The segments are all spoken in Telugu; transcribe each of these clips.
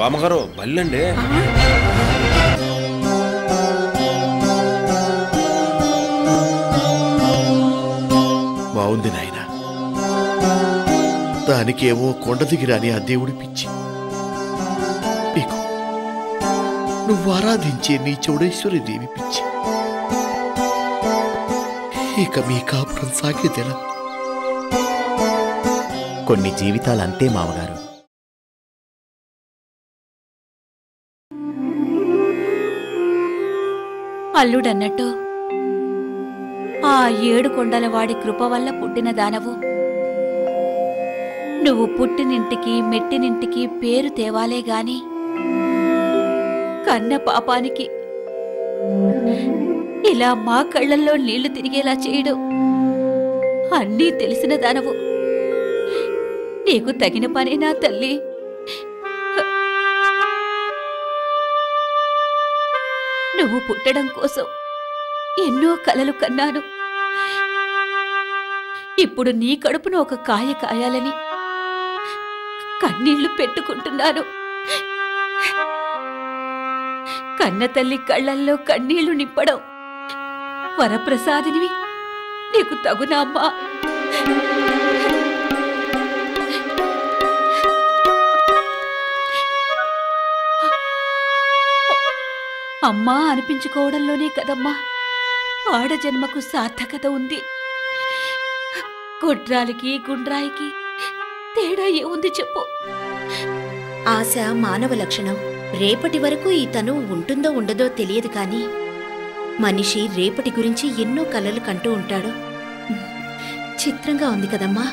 బామ్మగారు బల్లండి బాగుంది నాయనా దానికేమో కొండ దిగిరాని ఆ దేవుడి పిచ్చి నువ్వు ఆరాధించే నీ చౌడేశ్వరి దేవి పిచ్చి ఇక మీ కాపురం సాగేదేలా కొన్ని జీవితాలు అంతే మామగారు అల్లుడన్నట్టు ఆ ఏడు కొండల వాడి కృప వల్ల పుట్టిన దానవు నువ్వు పుట్టినింటికి మెట్టినింటికి పేరు తేవాలే గాని కన్న పాపానికి ఇలా మా కళ్ళల్లో నీళ్లు తిరిగేలా చేయడు అన్నీ తెలిసిన దానవు నీకు తగిన పనేనా తల్లి నువ్వు పుట్టడం కోసం ఎన్నో కలలు కన్నాను ఇప్పుడు నీ కడుపున ఒక కాయ కాయాలని కన్నీళ్లు పెట్టుకుంటున్నాను కన్న తల్లి కళ్ళల్లో కన్నీళ్లు నింపడం వరప్రసాదినివి నీకు తగునా అమ్మా అమ్మా అనిపించుకోవడంలోనే కదమ్మా ఆడ జన్మకు సార్థకత ఉంది కొడ్రాలికి గుండ్రాయికి తేడా ఏముంది చెప్పు ఆశ మానవ లక్షణం రేపటి వరకు ఈ తను ఉంటుందో ఉండదో తెలియదు కానీ మనిషి రేపటి గురించి ఎన్నో కలలు కంటూ ఉంటాడు చిత్రంగా ఉంది కదమ్మా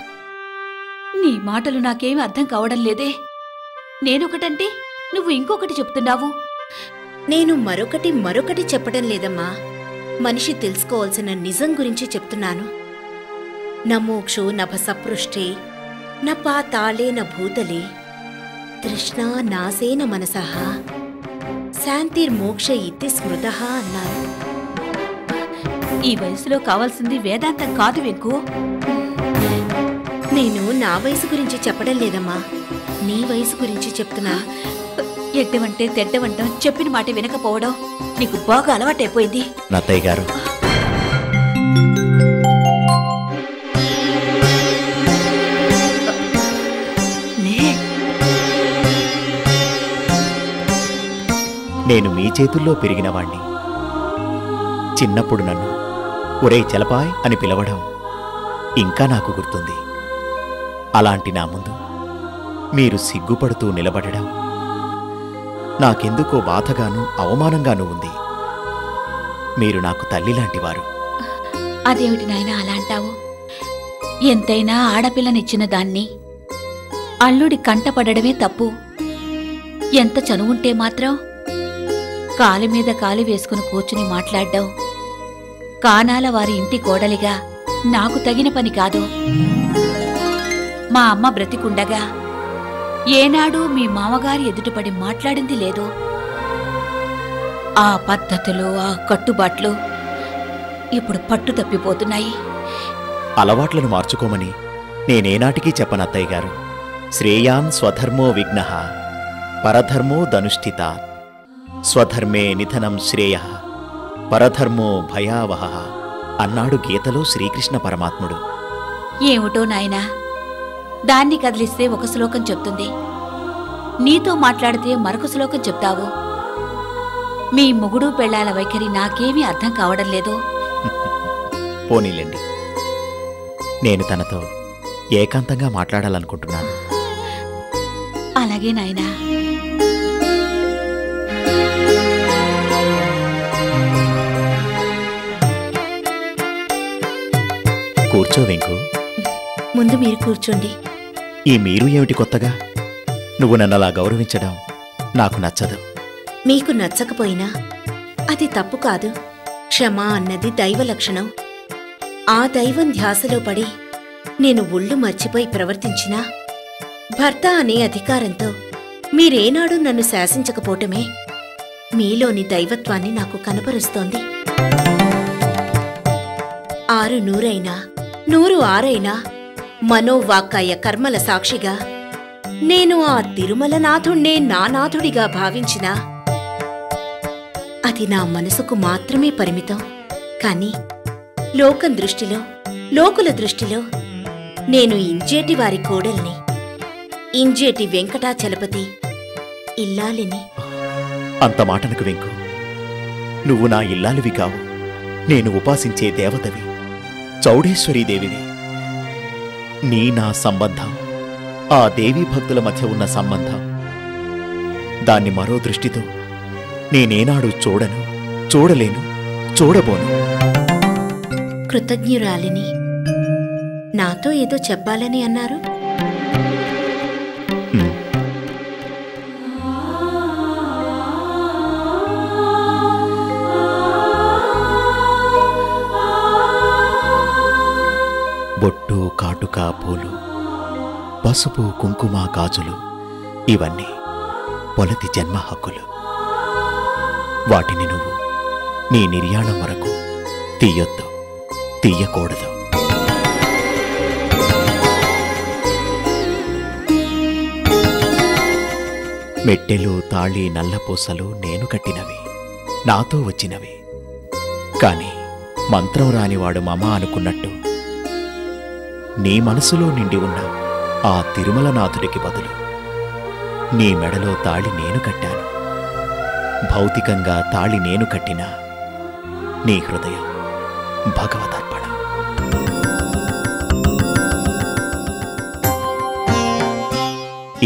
నీ మాటలు నాకేమీ అర్థం కావడం లేదే నేనొకటంటే నువ్వు ఇంకొకటి చెప్తున్నావు నేను మరొకటి మరొకటి చెప్పడం లేదమ్మా మనిషి తెలుసుకోవాల్సిన నిజం గురించి చెప్తున్నాను నమోక్షో నభసపృష్ఠే న పాతాళే న భూతలే తృష్ణా నాసేన మనసః శాంతిర్మోక్ష ఇతి స్మృతః అన్నారు ఈ వయసులో కావాల్సింది వేదాంతం కాదు వెంకు నేను నా వయసు గురించి చెప్పడం లేదమ్మా నీ వయసు గురించి చెప్తున్నా ఎడ్డమంటే తెడ్డమంటాం చెప్పిన మాట వినకపోవడం నీకు బాగా అలవాటైపోయింది నత్తయ్య గారు నేను మీ చేతుల్లో పెరిగిన వాణ్ణి చిన్నప్పుడు నన్ను ఒరే చలపాయ్ అని పిలవడం ఇంకా నాకు గుర్తుంది అలాంటి నా ముందు మీరు సిగ్గుపడుతూ నిలబడడం నాకెందుకో బాధగాను అవమానంగాను ఉంది మీరు నాకు తల్లి లాంటివారు అదేమిటి నాయనా అలా అంటావు ఎంతైనా ఆడపిల్లనిచ్చిన దాన్ని అల్లుడి కంటపడడమే తప్పు ఎంత చనువుంటే మాత్రం కాలి మీద కాలి వేసుకుని కూర్చుని మాట్లాడ్డావు కానాల వారి ఇంటి కోడలిగా నాకు తగిన పని కాదు మా అమ్మ బ్రతికుండగా ఏనాడు మీ మామగారి ఎదుటపడి మాట్లాడింది లేదు ఆ పద్ధతులు ఆ కట్టుబాట్లు ఇప్పుడు పట్టు తప్పిపోతున్నాయి అలవాట్లను మార్చుకోమని నేనేనాటికీ చెప్పనత్తయ్య గారు శ్రేయాన్ స్వధర్మో విఘ్నః పరధర్మో ధనుష్ఠితాత్ స్వధర్మే నిధనం శ్రేయః పరధర్మో భయావహః అన్నాడు గీతలో శ్రీకృష్ణ పరమాత్ముడు ఏమిటో నాయనా దాన్ని కదిలిస్తే ఒక శ్లోకం చెప్తుంది నీతో మాట్లాడితే మరొక శ్లోకం చెప్తావు మీ మొగుడు పెళ్ళాల వైఖరి నాకేమీ అర్థం కావడం లేదు పోనీలేండి నేను తనతో ఏకాంతంగా మాట్లాడాలనుకుంటున్నాను అలాగే నాయనా కూర్చో వెంకు ముందు మీరు కూర్చోండి ఈ మీరు ఏమిటి కొత్తగా నువ్వు నన్నలా గౌరవించడం నాకు నచ్చదు మీకు నచ్చకపోయినా అది తప్పు కాదు క్షమ అన్నది దైవ లక్షణం ఆ దైవం ధ్యాసలో పడి నేను ఒళ్ళు మర్చిపోయి ప్రవర్తించినా భర్త అనే అధికారంతో మీరేనాడు నన్ను శాసించకపోటమే మీలోని దైవత్వాన్ని నాకు కనబరుస్తోంది. 6 100 100 6 మనోవాకాయ కర్మల సాక్షిగా నేను ఆ తిరుమలనాథుణ్ణే నా నాథుడిగా భావించినా అది నా మనసుకు మాత్రమే పరిమితం. కానీ లోకం దృష్టిలో లోకుల దృష్టిలో నేను ఇంజేటి వారి కోడల్ని, ఇంజేటి వెంకటాచలపతి ఇల్లాలిని. అంత మాటనకు వెంకు, నువ్వు నా ఇల్లాలివి కావు. నేను ఉపాసించే దేవతవి, చౌడేశ్వరీదేవివి. నీ నా సంబంధం ఆ దేవీ భక్తుల మధ్య ఉన్న సంబంధం. దాన్ని మరో దృష్టితో నేనేనాడు చూడను, చూడలేను, చూడబోను. కృతజ్ఞురాలిని. నాతో ఏదో చెప్పాలని అన్నారు. బొట్టు, కాటుక, పూలు, పసుపు, కుంకుమ, గాజులు ఇవన్నీ పొలతి జన్మ హక్కులు. వాటిని నువ్వు నీ నిర్యాణం వరకు తీయొద్దు, తీయకూడదు. మెట్టెలు, తాళి, నల్లపూసలు నేను కట్టినవి, నాతో వచ్చినవి. కాని మంత్రం రానివాడు మమ అనుకున్నట్టు నీ మనసులో నిండి ఉన్న ఆ తిరుమలనాథుడికి బదులు నీ మెడలో తాళి నేను కట్టాను. భౌతికంగా తాళి నేను కట్టినా నీ హృదయం భగవదర్పణ.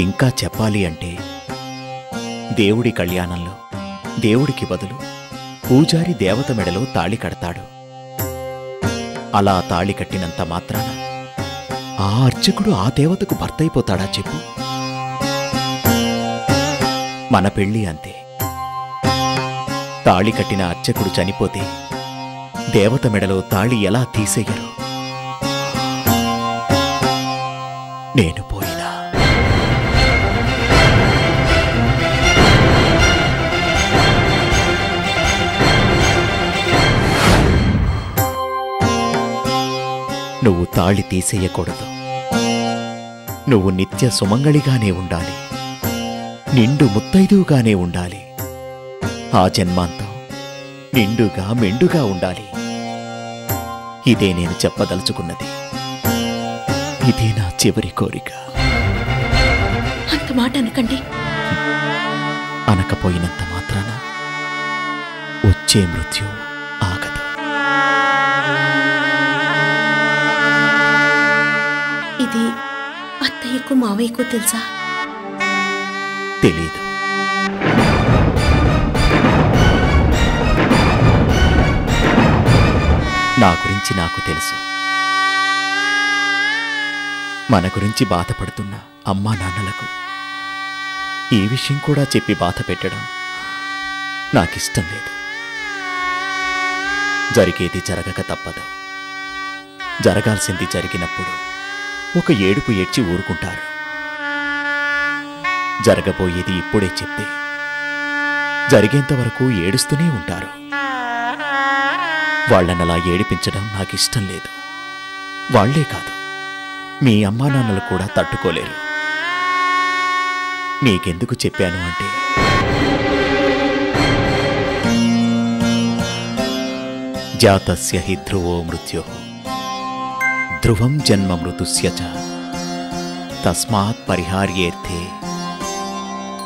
ఇంకా చెప్పాలి అంటే దేవుడి కళ్యాణంలో దేవుడికి బదులు పూజారి దేవత మెడలో తాళి కడతాడు. అలా తాళి కట్టినంత మాత్రాన ఆ అర్చకుడు ఆ దేవతకు భర్త అయిపోతాడా చెప్పు? మన పెళ్లి అంతే. తాళి కట్టిన అర్చకుడు చనిపోతే దేవత మెడలో తాళి ఎలా తీసేయరు? నేను పోయినా నువ్వు తాళి తీసేయకూడదు. నువ్వు నిత్య సుమంగళిగానే ఉండాలి, నిండు ముత్తైదువుగానే ఉండాలి. ఆ జన్మాంతం నిండుగా మెండుగా ఉండాలి. ఇదే నేను చెప్పదలుచుకున్నది. ఇదే నా చివరి కోరిక. అంత మాట అనకండి. అనకపోయినంత మాత్రాన వచ్చే మృత్యు ఆగదు. ఇది అత్తయ్యకు మావయ్యకు తెలుసా? తెలీదు. నా గురించి నాకు తెలుసు. మన గురించి బాధపడుతున్న అమ్మా నాన్నలకు ఈ విషయం కూడా చెప్పి బాధ పెట్టడం నాకిష్టం లేదు. జరిగేది జరగక తప్పదు. జరగాల్సింది జరిగినప్పుడు ఒక ఏడుపు ఏడ్చి ఊరుకుంటారు. జరగబోయేది ఇప్పుడే చెప్తే జరిగేంతవరకు ఏడుస్తూనే ఉంటారు. వాళ్ళనలా ఏడిపించడం నాకిష్టం లేదు. వాళ్లే కాదు, మీ అమ్మా నాన్నలు కూడా తట్టుకోలేరు. నీకెందుకు చెప్పాను అంటే జాతస్య హి ధ్రువో మృత్యో ధ్రువం జన్మ మృతుస్య చ తస్మాత్ పరిహార్యేర్థే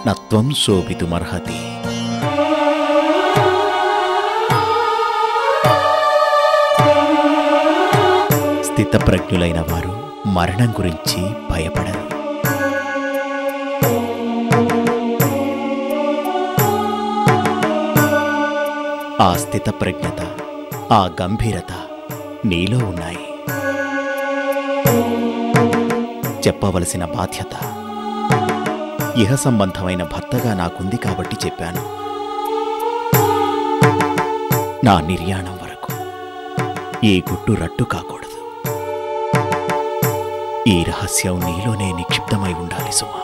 నత్వం శోభితుమర్హతి. స్థితప్రజ్ఞులైన వారు మరణం గురించి భయపడరు. ఆ స్థితప్రజ్ఞత, ఆ గంభీరత నీలో ఉన్నాయి. చెప్పవలసిన బాధ్యత ఇహ సంబంధమైన భర్తగా నాకుంది కాబట్టి చెప్పాను. నా నిర్యాణం వరకు ఏ గుట్టు రట్టు కాకూడదు. ఈ రహస్యం నీలోనే నిక్షిప్తమై ఉండాలి సుమా.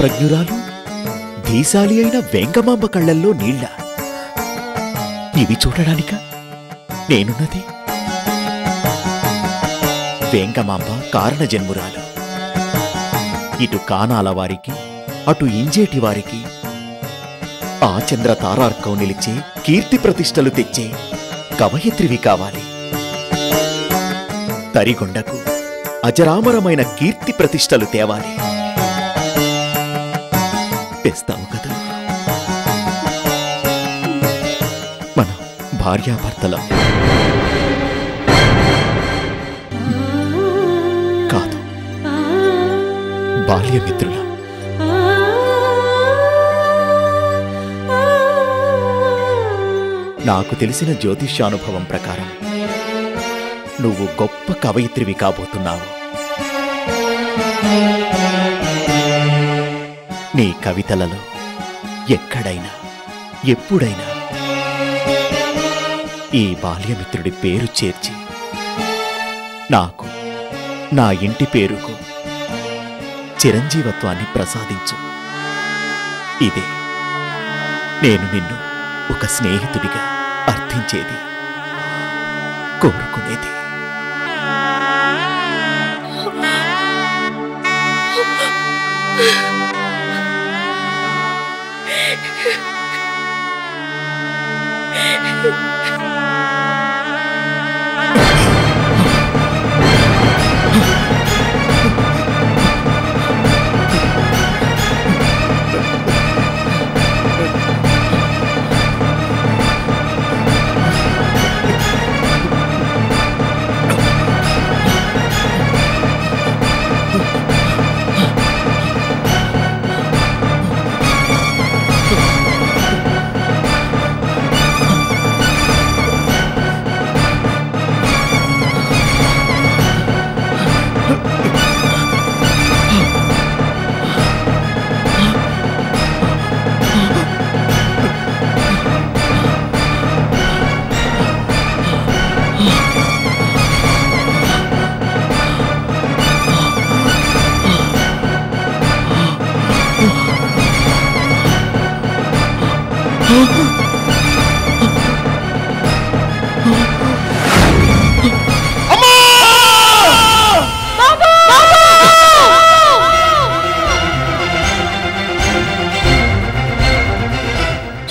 ప్రజ్ఞురాలు ధీశాలి అయిన వెంగమాంబ కళ్ళల్లో నీళ్ళ ఇవి చూడడానిక నేనున్నది. వెంగమాంబ కారణ జన్మురాలు. ఇటు కానాల వారికి అటు ఇంజేటి వారికి ఆ చంద్ర తారార్కం నిలిచే కీర్తి ప్రతిష్టలు తెచ్చే కవయిత్రివి కావాలి. తరిగొండకు అజరామరమైన కీర్తి ప్రతిష్టలు తేవాలి. తెస్తావు కదా. మన భార్యాభర్తల కాదు, బాల్యమిత్రుల. నాకు తెలిసిన జ్యోతిష్యానుభవం ప్రకారం నువ్వు గొప్ప కవయిత్రివి కాబోతున్నావు. నీ కవితలలో ఎక్కడైనా ఎప్పుడైనా ఈ బాల్యమిత్రుడి పేరు చేర్చి నాకు, నా ఇంటి పేరుకు చిరంజీవత్వాన్ని ప్రసాదించు. ఇదే నేను నిన్ను ఒక స్నేహితుడిగా అర్థించేది, కోరుకునేది.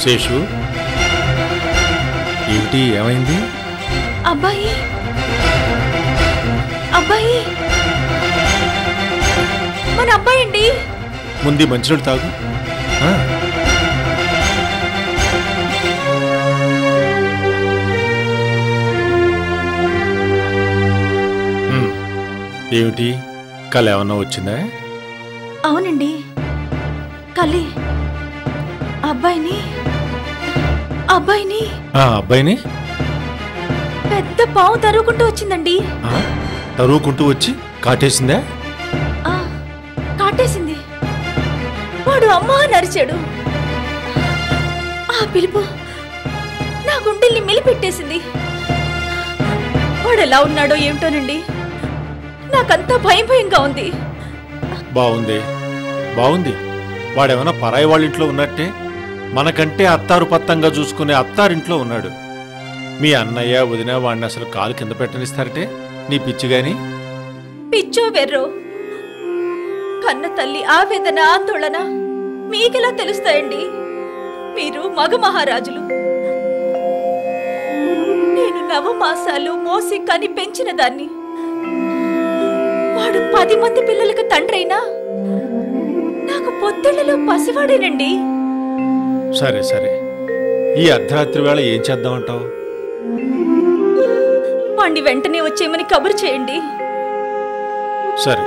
శేషు, ఏంటి ఏమైంది? అబ్బాయి అబ్బాయి మన అబ్బాయి అండి. ముందు మంచినీళ్ళు తాగు. ఏమిటి కళ ఏమన్నా వచ్చిందా? అవునండి, కళ. అబ్బాయిని అబ్బాయిని అబ్బాయిని పెద్ద పావు తరువుకుంటూ వచ్చిందండి. తరువుకుంటూ వచ్చి కాటేసిందా? కాటేసింది. వాడు అమ్మా నరిచాడు. ఆ పిలుపు నా గుండెల్ని మెలిపెట్టేసింది. వాడు ఎలా ఉన్నాడో ఏమిటోనండి, నాకంతా భయం భయంగా ఉంది. బాగుంది బాగుంది. వాడేమైనా పరాయి వాళ్ళింట్లో ఉన్నట్టే, మనకంటే అత్తారు పత్తంగా చూసుకునే అత్తారింట్లో ఉన్నాడు. మీ అన్నయ్య వదిన వాడిని అసలు కాలు కింద పెట్టనిస్తారటే నీ పిచ్చి గాని. పిచ్చో వెర్రో, కన్న తల్లి ఆవేదన ఆందోళన మీకెలా తెలుస్తాయండి? మీరు మగ మహారాజులు. నేను 9 మాసాలు మోసి కని పెంచిన దాన్ని వాడు 10 మంది పిల్లలకు తండ్రైనా నాకు పొద్దుళ్ళలో పసివాడేనండి. సరే సరే, ఈ అర్ధరాత్రి వేళ ఏం చేద్దామంటావు? వాణ్ణి వెంటనే వచ్చేయమని కబురు చేయండి. సరే,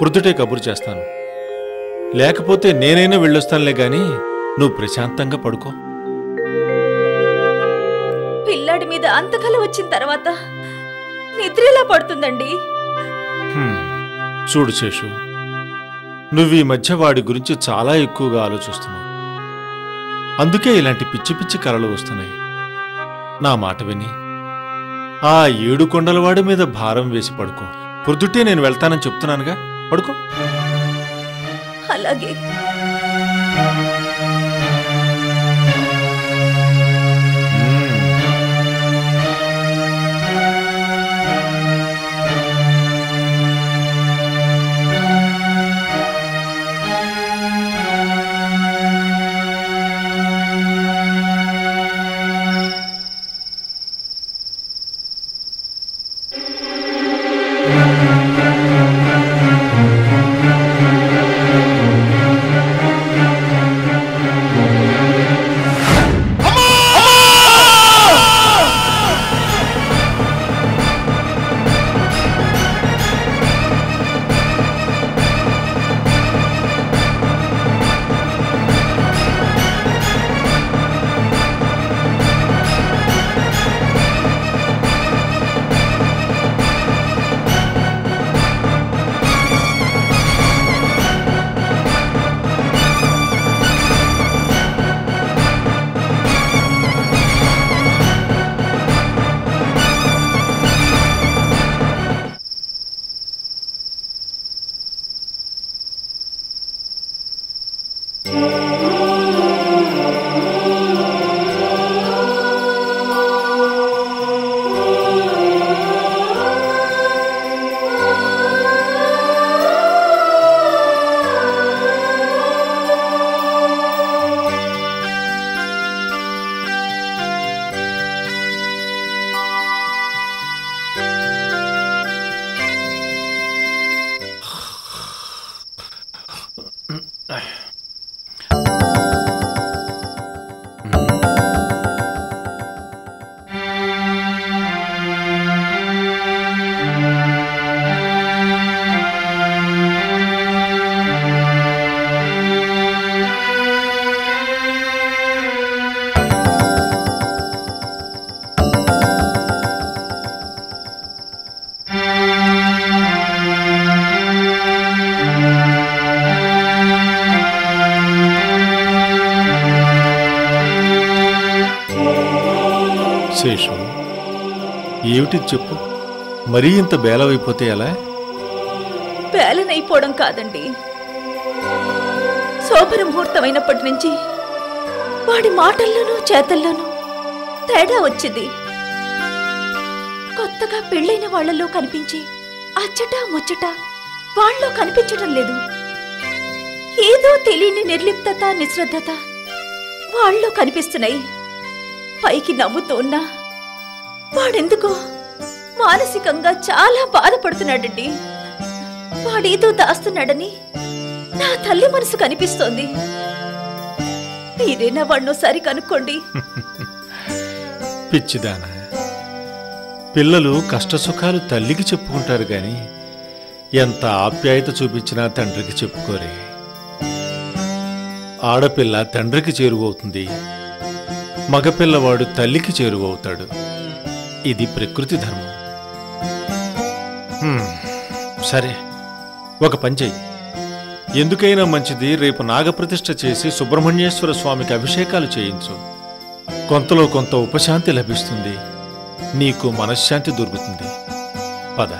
ప్రొద్దుటే కబురు చేస్తాను, లేకపోతే నేనైనా వెళ్ళొస్తానులే గాని నువ్వు ప్రశాంతంగా పడుకో. పిల్లడి మీద అంత కల వచ్చిన తర్వాత నిద్రలా పడుతుందండి. చూడు శేషు, నువ్వు ఈ మధ్య వాడి గురించి చాలా ఎక్కువగా ఆలోచిస్తున్నావు, అందుకే ఇలాంటి పిచ్చి పిచ్చి కలలు వస్తున్నాయి. నా మాట విని ఆ ఏడు కొండలవాడి మీద భారం వేసి పడుకో. పొద్దుటే నేను వెళ్తానని చెప్తున్నానుగా, పడుకో. అలాగే. శేషు, ఏమిటి చెప్పు, మరీ ఇంత బేలవైపోతే ఎలా? బేలనైపోవడం కాదండి, శోభన ముహూర్తమైనప్పటి నుంచి వాడి మాటల్లోనూ చేతల్లోనూ తేడా వచ్చింది. కొత్తగా పెళ్ళైన వాళ్లలో కనిపించి అచ్చట ముచ్చట వాళ్ళలో కనిపించడం లేదు. ఏదో తెలియని నిర్లిప్తత, నిశ్రద్ధత వాళ్ళలో కనిపిస్తున్నాయి. పైకి నవ్వుతూ ఉన్నా వాడెందుకో మానసికంగా చాలా బాధపడుతున్నాడండి. వాడేదో దాస్తున్నాడని నా తల్లి మనసు కనిపిస్తోంది. మీరేనా వాడినోసారి కనుక్కోండి. పిచ్చిదానా, పిల్లలు కష్టసుఖాలు తల్లికి చెప్పుకుంటారు గాని ఎంత ఆప్యాయత చూపించినా తండ్రికి చెప్పుకోరే. ఆడపిల్ల తండ్రికి చేరువవుతుంది, మగపిల్లవాడు తల్లికి చేరువవుతాడు. ఇది ప్రకృతి ధర్మం. సరే, ఒక పని చెయ్యి, ఎందుకైనా మంచిది రేపు నాగప్రతిష్ఠ చేసి సుబ్రహ్మణ్యేశ్వర స్వామికి అభిషేకాలు చేయించు. కొంతలో కొంత ఉపశాంతి లభిస్తుంది, నీకు మనశ్శాంతి దొరుకుతుంది. పద.